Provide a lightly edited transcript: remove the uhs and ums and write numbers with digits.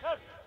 Help!